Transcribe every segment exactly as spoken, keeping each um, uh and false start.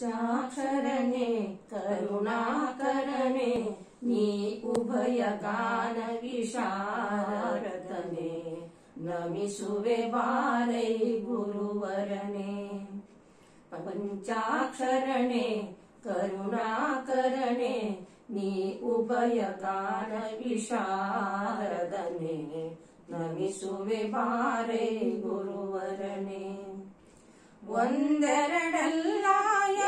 पंचाक्षरणे करुणाकरणे नी उभयगान विशारदने नमिषुवे बालै गुरुवरणे। पंचाक्षरणे करुणाकरणे नी उभयगान विशारदने नमिषुवे बालै गुरुवरणे। ಒಂದೆರಡಲ್ಲ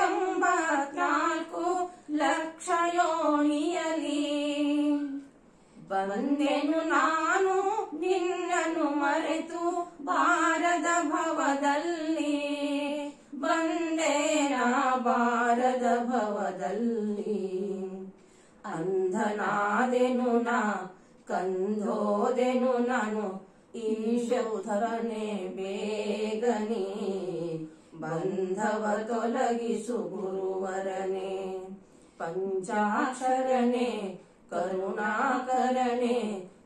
ಎಂಬತ್ನಾಲ್ಕು ಲಕ್ಷ ಯೋನಿಯಲಿ ಬಂದೆನು ನಾನು ನಿನ್ನನ್ನು ಮರೆತು ಬಾರದ ಭವದಲ್ಲಿ ಬಂದೇನ ಬಾರದ ಭವದಲ್ಲಿ ಅಂಧನಾದೆನು ನಾ ಕಂದೋದೆನು ನಾನು ईश उधरने बेगनी बंधव तोलगिसु गुरुवरने। पंचाक्षरणे करुणाकरणे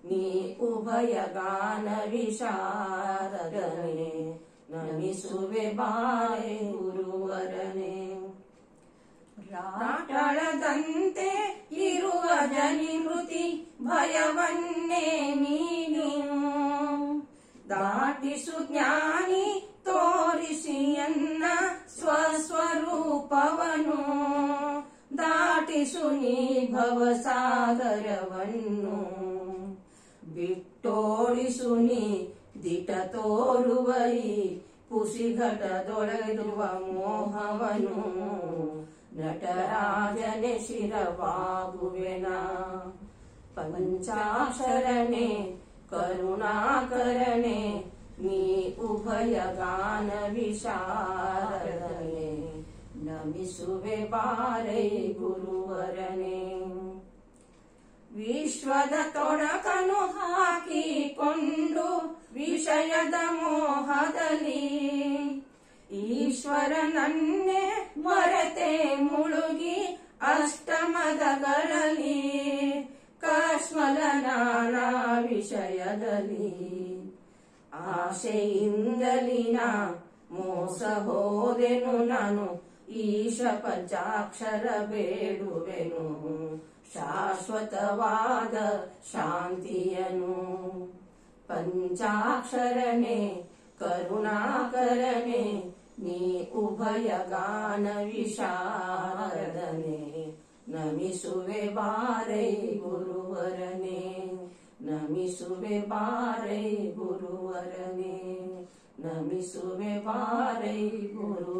नी उभयगान विशारदने नमिसुवे बाले गुरुवरने। ರಾಟಳದಂತೆ ಇರುವ ಜನಿಮೃತಿ ಭಯವನ್ನೇ ನೀನು ದಾಟಿಸು ಜ್ಞಾನಿ ತೋರಿಸಿಯನ್ನ ಸ್ವಸ್ವರೂಪವನು ದಾಟಿಸು ನೀ ಭವಸಾಗರವನ್ನು ಬಿಟ್ಟೋಡಿಸು ನೀ ದಿಟ ತೋರುವೈ ಪುಸಿಘಟದೊಳೆರುವ ಮೋಹವನು ನಟರಾಜನೆ ಶಿರವಾಗುವೆನ। ಪಂಚಾಕ್ಷರನೆ ಕರುಣಾಕರಣೆ ನೀ ಉಭಯಗಾನ ವಿಶಾರದನೆ ನಮಿಸುವೆ ಬಾರೈ ಗುರುವರನೆ। ವಿಶ್ವದ ತೊಡಕನು ಹಾಕಿಕೊಂಡು ವಿಷಯದ ಮೋಹದಲ್ಲಿ ಈಶ್ವರನನ್ನೇ ಮರೆತೆ ಮುಳುಗಿ ಅಷ್ಟಮದಗಳಲ್ಲಿ ಕಶ್ಮಲ ನಾನಾ ವಿಷಯದಲ್ಲಿ ಆಶೆಯಿಂದಲಿನ ಮೋಸ ಹೋದೆನು ನಾನು ಈಶ ಪಂಚಾಕ್ಷರ ಬೇಡುವೆನು ಶಾಶ್ವತವಾದ ಶಾಂತಿಯನು। ಪಂಚಾಕ್ಷರನೆ ಕರುಣಾಕರನೆ ನೀ ಉಭಯಗಾನ ವಿಶಾರದನೆ ನಮಿಸುವೆ ಬಾರೈ ಗುರುವರನೆ ನಮಿಸುವೆ ಬಾರೈ ಗುರುವರನೆ ನಮಿಸುವೆ ಬಾರೈ ಗುರು